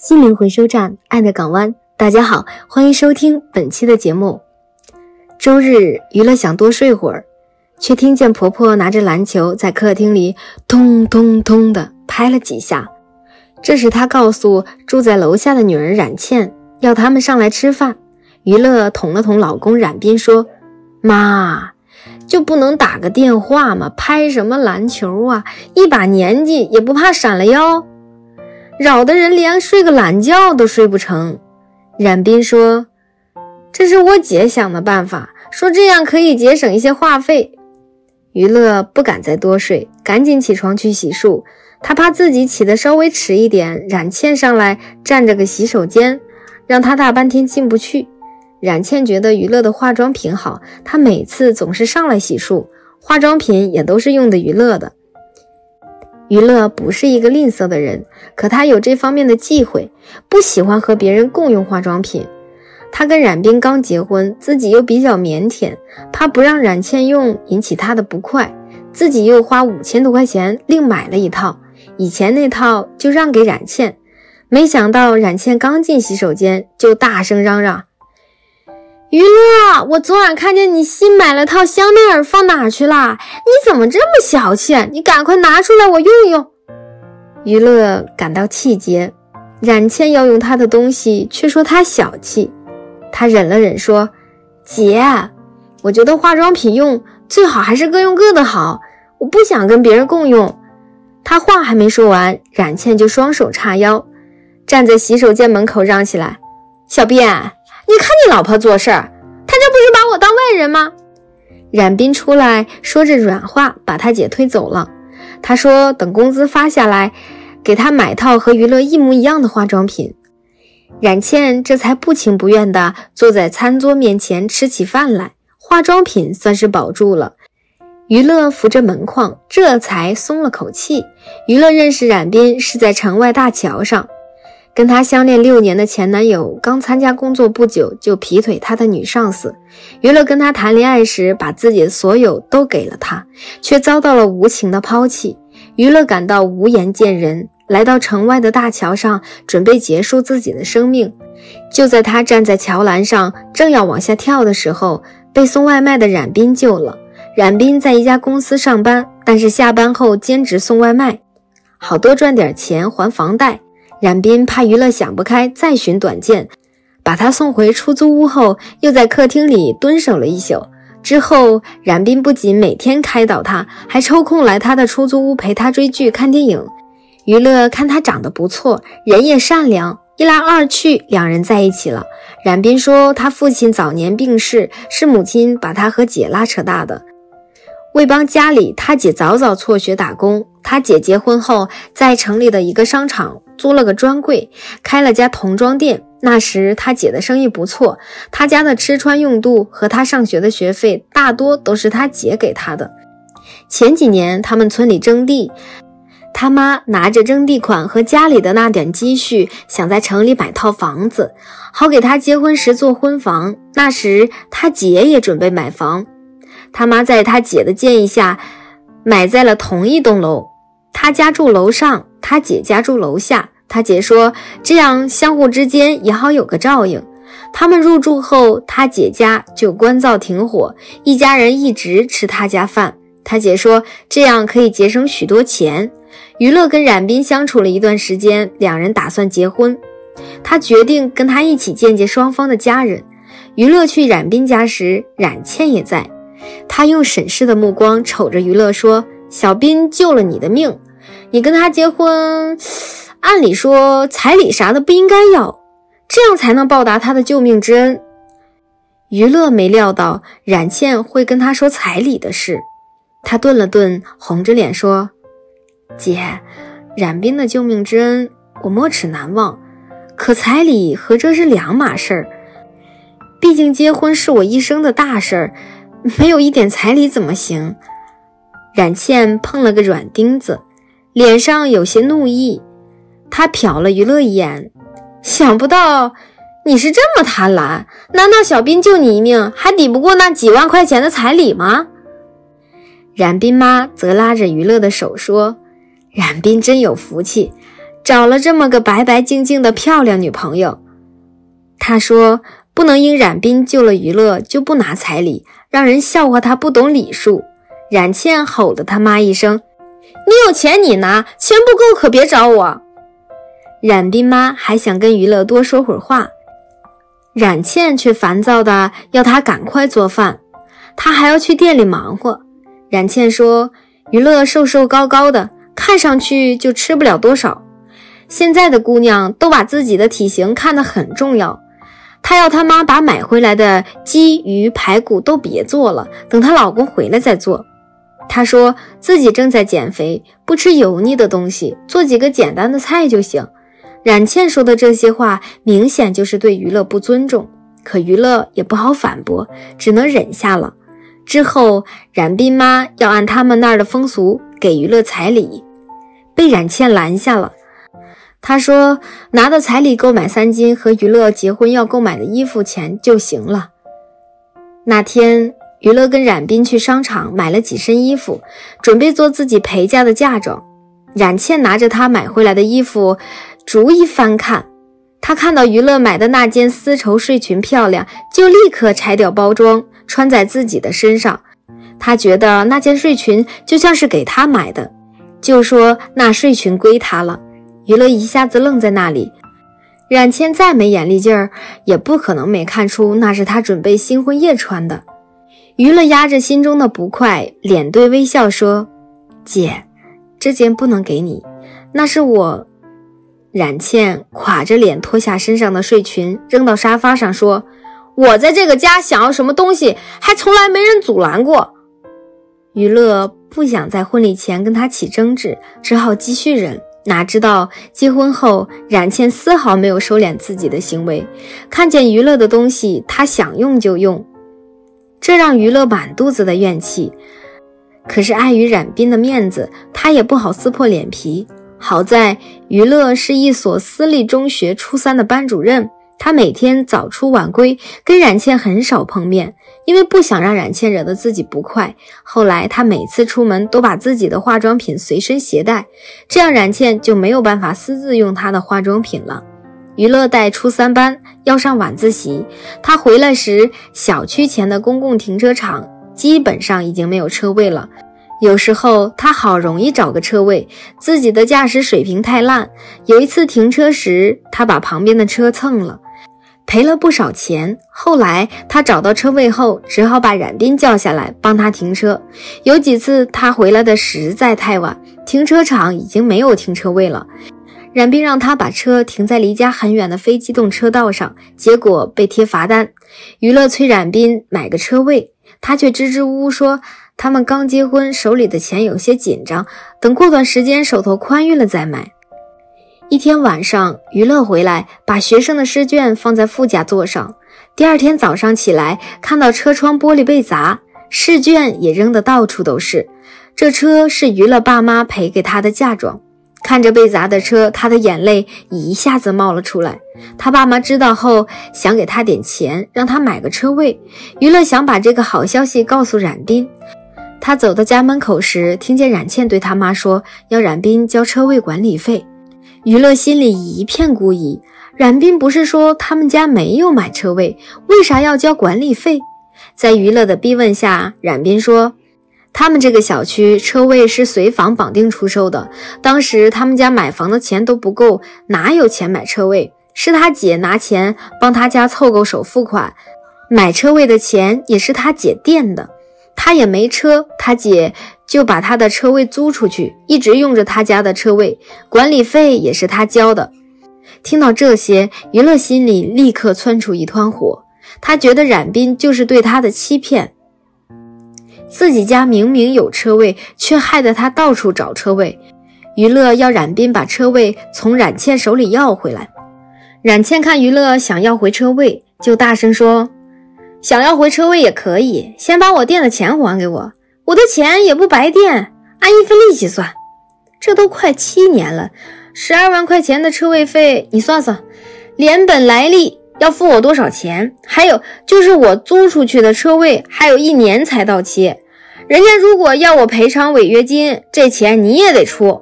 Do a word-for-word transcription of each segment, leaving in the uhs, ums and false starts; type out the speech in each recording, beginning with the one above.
心灵回收站，爱的港湾。大家好，欢迎收听本期的节目。周日娱乐想多睡会儿，却听见婆婆拿着篮球在客厅里咚咚咚的拍了几下。这时她告诉住在楼下的女人冉倩，要他们上来吃饭。娱乐捅了捅老公冉斌说，妈，就不能打个电话吗？拍什么篮球啊，一把年纪也不怕闪了腰，扰的人连睡个懒觉都睡不成。冉斌说，这是我姐想的办法，说这样可以节省一些话费。娱乐不敢再多睡，赶紧起床去洗漱，他怕自己起得稍微迟一点，冉倩上来占着个洗手间，让他大半天进不去。冉倩觉得娱乐的化妆品好，她每次总是上来洗漱，化妆品也都是用的娱乐的。娱乐不是一个吝啬的人，可她有这方面的忌讳，不喜欢和别人共用化妆品。她跟冉斌刚结婚，自己又比较腼腆，怕不让冉倩用引起她的不快，自己又花五千多块钱另买了一套，以前那套就让给冉倩。没想到冉倩刚进洗手间就大声嚷嚷，娱乐，我昨晚看见你新买了套香奈儿，放哪去啦？你怎么这么小气？你赶快拿出来我用用。娱乐感到气结，冉倩要用她的东西，却说她小气。她忍了忍说，姐，我觉得化妆品用最好还是各用各的好，我不想跟别人共用。她话还没说完，冉倩就双手叉腰，站在洗手间门口嚷起来，小便，你看你老婆做事儿，她这不是把我当外人吗？冉斌出来说着软话，把他姐推走了。他说等工资发下来，给他买套和娱乐一模一样的化妆品。冉倩这才不情不愿地坐在餐桌面前吃起饭来，化妆品算是保住了。娱乐扶着门框，这才松了口气。娱乐认识冉斌是在城外大桥上，跟她相恋六年的前男友刚参加工作不久就劈腿她的女上司。娱乐跟她谈恋爱时，把自己的所有都给了她，却遭到了无情的抛弃。娱乐感到无颜见人，来到城外的大桥上，准备结束自己的生命。就在她站在桥栏上正要往下跳的时候，被送外卖的冉斌救了。冉斌在一家公司上班，但是下班后兼职送外卖，好多赚点钱还房贷。冉斌怕娱乐想不开，再寻短见，把他送回出租屋后，又在客厅里蹲守了一宿。之后，冉斌不仅每天开导他，还抽空来他的出租屋陪他追剧、看电影。娱乐看他长得不错，人也善良，一来二去，两人在一起了。冉斌说，他父亲早年病逝，是母亲把他和姐拉扯大的。为帮家里，他姐早早辍学打工。他姐结婚后，在城里的一个商场租了个专柜，开了家童装店。那时他姐的生意不错，他家的吃穿用度和他上学的学费大多都是他姐给他的。前几年他们村里征地，他妈拿着征地款和家里的那点积蓄，想在城里买套房子，好给他结婚时做婚房。那时他姐也准备买房，他妈在他姐的建议下买在了同一栋楼，他家住楼上，他姐家住楼下。他姐说这样相互之间也好有个照应。他们入住后，他姐家就关灶停火，一家人一直吃他家饭。他姐说这样可以节省许多钱。娱乐跟冉斌相处了一段时间，两人打算结婚。他决定跟他一起见见双方的家人。娱乐去冉斌家时，冉倩也在。他用审视的目光瞅着娱乐说，小斌救了你的命，你跟他结婚，按理说彩礼啥的不应该要，这样才能报答他的救命之恩。娱乐没料到冉倩会跟他说彩礼的事，他顿了顿，红着脸说，姐，冉斌的救命之恩我没齿难忘，可彩礼和这是两码事儿。毕竟结婚是我一生的大事儿，没有一点彩礼怎么行？冉倩碰了个软钉子，脸上有些怒意。她瞟了娱乐一眼，想不到你是这么贪婪，难道小斌救你一命还抵不过那几万块钱的彩礼吗？冉斌妈则拉着娱乐的手说，冉斌真有福气，找了这么个白白净净的漂亮女朋友。他说不能因冉斌救了娱乐就不拿彩礼，让人笑话他不懂礼数。冉倩吼了他妈一声：“你有钱你拿，钱不够可别找我。”冉斌妈还想跟娱乐多说会儿话，冉倩却烦躁的要他赶快做饭，他还要去店里忙活。冉倩说娱乐瘦瘦高高的，看上去就吃不了多少，现在的姑娘都把自己的体型看得很重要。她要她妈把买回来的鸡鱼排骨都别做了，等她老公回来再做。她说自己正在减肥，不吃油腻的东西，做几个简单的菜就行。冉倩说的这些话明显就是对娱乐不尊重，可娱乐也不好反驳，只能忍下了。之后冉斌妈要按他们那儿的风俗给娱乐彩礼，被冉倩拦下了。她说拿的彩礼购买三金和娱乐结婚要购买的衣服钱就行了。那天娱乐跟冉斌去商场买了几身衣服，准备做自己陪嫁的嫁妆。冉倩拿着她买回来的衣服逐一翻看，她看到娱乐买的那件丝绸睡裙漂亮，就立刻拆掉包装穿在自己的身上。她觉得那件睡裙就像是给她买的，就说那睡裙归她了。娱乐一下子愣在那里，冉倩再没眼力劲儿，也不可能没看出那是她准备新婚夜穿的。娱乐压着心中的不快，脸对微笑说：“姐，这件不能给你，那是我。”冉倩垮着脸脱下身上的睡裙，扔到沙发上说：“我在这个家想要什么东西，还从来没人阻拦过。”娱乐不想在婚礼前跟她起争执，只好继续忍。哪知道结婚后，冉倩丝毫没有收敛自己的行为，看见娱乐的东西，她想用就用。这让娱乐满肚子的怨气，可是碍于冉斌的面子，他也不好撕破脸皮。好在娱乐是一所私立中学初三的班主任，他每天早出晚归，跟冉倩很少碰面，因为不想让冉倩惹得自己不快。后来他每次出门都把自己的化妆品随身携带，这样冉倩就没有办法私自用他的化妆品了。娱乐带初三班要上晚自习，他回来时小区前的公共停车场基本上已经没有车位了，有时候他好容易找个车位，自己的驾驶水平太烂，有一次停车时他把旁边的车蹭了，赔了不少钱。后来他找到车位后，只好把冉斌叫下来帮他停车。有几次他回来的实在太晚，停车场已经没有停车位了，冉斌让他把车停在离家很远的非机动车道上，结果被贴罚单。娱乐催冉斌买个车位，他却支支吾吾说他们刚结婚，手里的钱有些紧张，等过段时间手头宽裕了再买。一天晚上，娱乐回来把学生的试卷放在副驾座上，第二天早上起来看到车窗玻璃被砸，试卷也扔得到处都是。这车是娱乐爸妈赔给他的嫁妆。看着被砸的车，他的眼泪一下子冒了出来。他爸妈知道后想给他点钱，让他买个车位。娱乐想把这个好消息告诉冉斌。他走到家门口时，听见冉倩对他妈说要冉斌交车位管理费。娱乐心里一片狐疑，冉斌不是说他们家没有买车位，为啥要交管理费？在娱乐的逼问下，冉斌说他们这个小区车位是随房绑定出售的，当时他们家买房的钱都不够，哪有钱买车位？是他姐拿钱帮他家凑够首付款，买车位的钱也是他姐垫的。他也没车，他姐就把他的车位租出去，一直用着他家的车位，管理费也是他交的。听到这些，娱乐心里立刻窜出一团火，他觉得冉斌就是对他的欺骗。自己家明明有车位，却害得他到处找车位。娱乐要冉斌把车位从冉倩手里要回来。冉倩看娱乐想要回车位，就大声说：“想要回车位也可以，先把我垫的钱还给我，我的钱也不白垫，按一分利息算。这都快七年了，十二万块钱的车位费，你算算，连本来利要付我多少钱？还有就是我租出去的车位还有一年才到期，人家如果要我赔偿违约金，这钱你也得出。”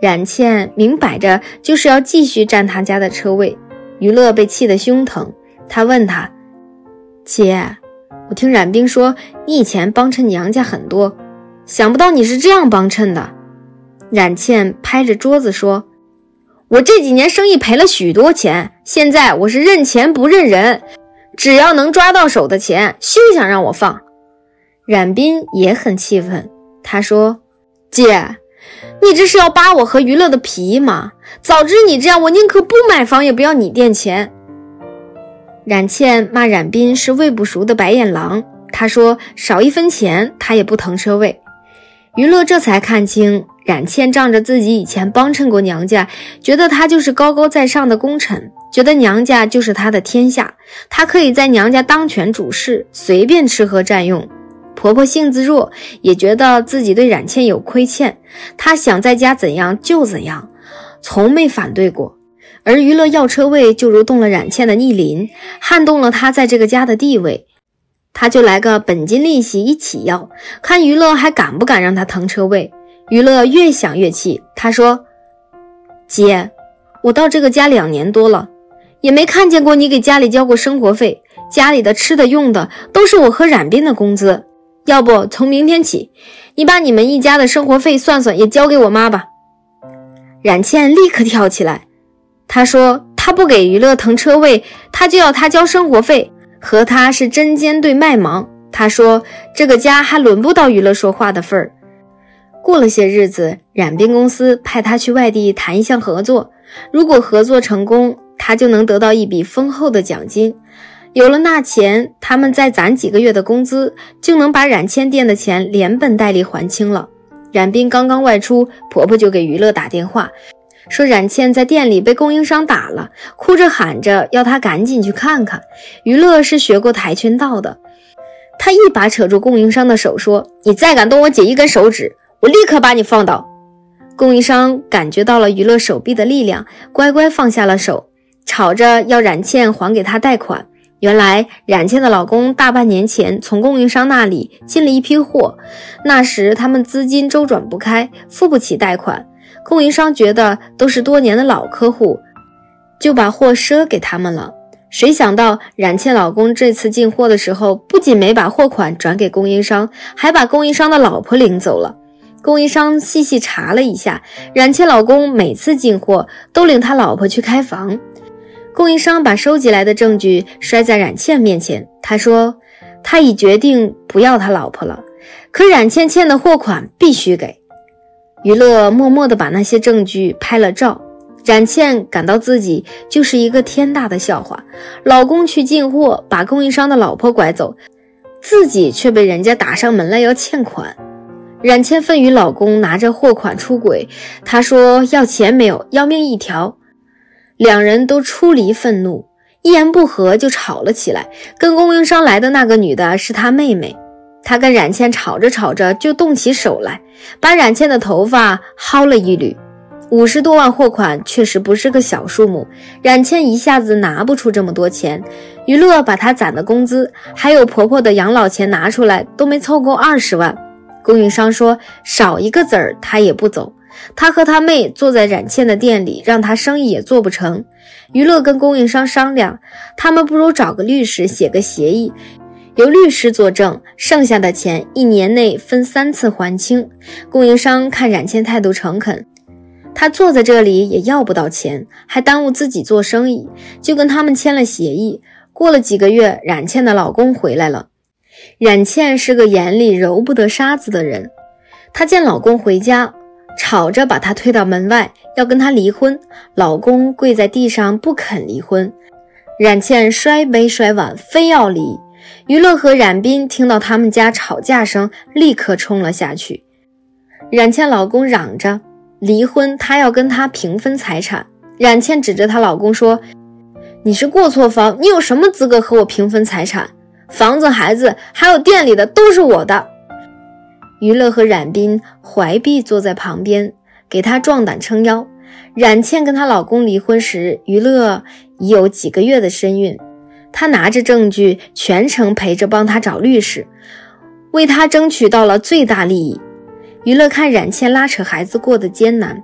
冉倩明摆着就是要继续占他家的车位，于乐被气得胸疼。他问他：“姐，我听冉冰说你以前帮衬娘家很多，想不到你是这样帮衬的。”冉倩拍着桌子说：“我这几年生意赔了许多钱，现在我是认钱不认人，只要能抓到手的钱，休想让我放。”冉斌也很气愤，他说：“姐，你这是要扒我和于乐的皮吗？早知你这样，我宁可不买房也不要你垫钱。”冉倩骂冉斌是喂不熟的白眼狼，他说少一分钱他也不腾车位。于乐这才看清冉倩仗着自己以前帮衬过娘家，觉得她就是高高在上的功臣，觉得娘家就是她的天下，她可以在娘家当权主事，随便吃喝占用。婆婆性子弱，也觉得自己对冉倩有亏欠，她想在家怎样就怎样，从没反对过。而于乐要车位就如动了冉倩的逆鳞，撼动了她在这个家的地位，她就来个本金利息一起要，看于乐还敢不敢让她腾车位。于乐越想越气，他说：“姐，我到这个家两年多了，也没看见过你给家里交过生活费，家里的吃的用的都是我和冉斌的工资。要不从明天起，你把你们一家的生活费算算也交给我妈吧。”冉倩立刻跳起来，她说她不给于乐腾车位，她就要他交生活费，和她是针尖对麦芒。她说这个家还轮不到于乐说话的份儿。过了些日子，冉斌公司派她去外地谈一项合作，如果合作成功，她就能得到一笔丰厚的奖金。有了那钱，他们再攒几个月的工资，就能把冉倩店的钱连本带利还清了。冉斌刚刚外出，婆婆就给于乐打电话，说冉倩在店里被供应商打了，哭着喊着要她赶紧去看看。于乐是学过跆拳道的，他一把扯住供应商的手说：“你再敢动我姐一根手指，我立刻把你放倒。”供应商感觉到了于乐手臂的力量，乖乖放下了手，吵着要冉倩还给他贷款。原来冉倩的老公大半年前从供应商那里进了一批货，那时他们资金周转不开，付不起贷款。供应商觉得都是多年的老客户，就把货赊给他们了。谁想到冉倩老公这次进货的时候，不仅没把货款转给供应商，还把供应商的老婆领走了。供应商细细查了一下，冉倩老公每次进货都领他老婆去开房。供应商把收集来的证据摔在冉倩面前，他说他已决定不要他老婆了，可冉倩欠的货款必须给。于乐默默地把那些证据拍了照，冉倩感到自己就是一个天大的笑话，老公去进货把供应商的老婆拐走，自己却被人家打上门来要欠款。冉倩愤于老公拿着货款出轨，她说要钱没有，要命一条。两人都出离愤怒，一言不合就吵了起来。跟供应商来的那个女的是她妹妹，她跟冉倩吵着吵着就动起手来，把冉倩的头发薅了一缕。五十多万货款确实不是个小数目，冉倩一下子拿不出这么多钱。于乐把她攒的工资还有婆婆的养老钱拿出来，都没凑够二十万。供应商说少一个子儿他也不走，他和他妹坐在冉倩的店里，让他生意也做不成。于乐跟供应商商量，他们不如找个律师写个协议，由律师作证，剩下的钱一年内分三次还清。供应商看冉倩态度诚恳，他坐在这里也要不到钱，还耽误自己做生意，就跟他们签了协议。过了几个月，冉倩的老公回来了。冉倩是个眼里揉不得沙子的人，她见老公回家，吵着把他推到门外，要跟他离婚。老公跪在地上不肯离婚，冉倩摔杯摔碗非要离。于乐和冉斌听到他们家吵架声，立刻冲了下去。冉倩老公嚷着离婚，他要跟他平分财产。冉倩指着她老公说：“你是过错方，你有什么资格和我平分财产？房子孩子还有店里的都是我的。”于乐和冉斌怀璧坐在旁边，给他壮胆撑腰。冉倩跟她老公离婚时，于乐已有几个月的身孕，他拿着证据全程陪着帮他找律师，为他争取到了最大利益。于乐看冉倩拉扯孩子过得艰难，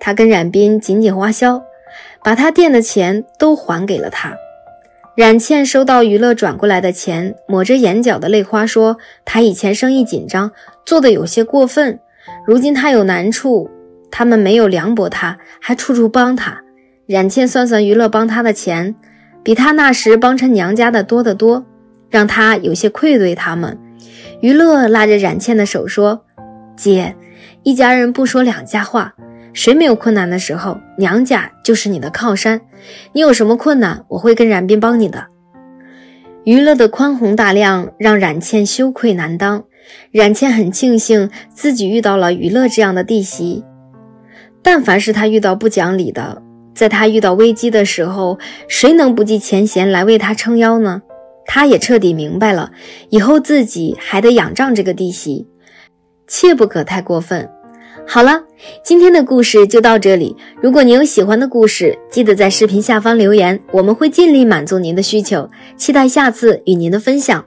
他跟冉斌紧紧花销，把他垫的钱都还给了他。冉倩收到娱乐转过来的钱，抹着眼角的泪花说：“他以前生意紧张，做的有些过分，如今他有难处，他们没有凉薄他，还处处帮他。”冉倩算算娱乐帮他的钱，比他那时帮衬娘家的多得多，让他有些愧对他们。于乐拉着冉倩的手说：“姐，一家人不说两家话，谁没有困难的时候，娘家就是你的靠山，你有什么困难，我会跟冉斌帮你的。”于乐的宽宏大量让冉倩羞愧难当，冉倩很庆幸自己遇到了于乐这样的弟媳。但凡是他遇到不讲理的，在他遇到危机的时候，谁能不计前嫌来为他撑腰呢？他也彻底明白了，以后自己还得仰仗这个弟媳，切不可太过分。好了，今天的故事就到这里。如果你有喜欢的故事，记得在视频下方留言，我们会尽力满足您的需求。期待下次与您的分享。